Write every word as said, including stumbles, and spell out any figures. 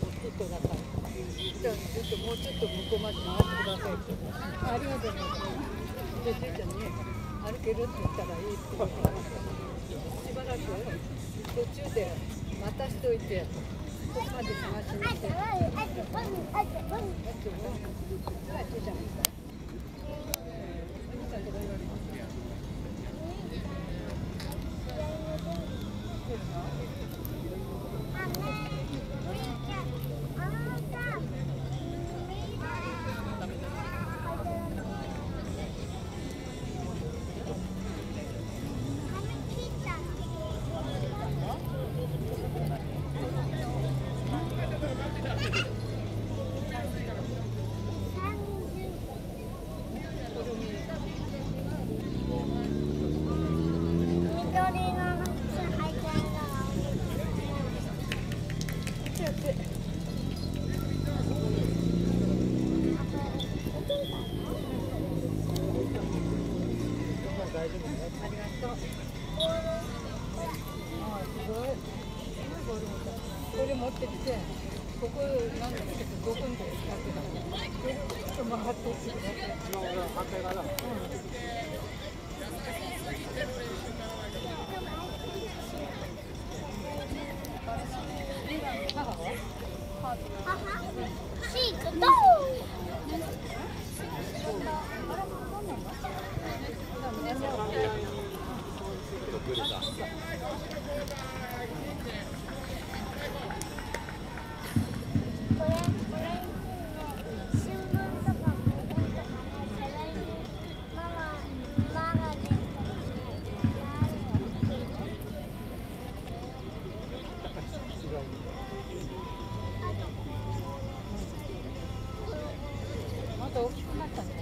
糸だから。じゃあちょっともうちょっと向こうまで回ってくださいって。ありがとうございます。で、スイちゃんに歩けるって言ったらいいって言って。しばらく途中で待たしといて、ここまで探しに行って。だってもうスイちゃんみたい。これ持ってきて、ここなんだけどごふんで使ってた。ちょっと回っていって。また大きくなったね。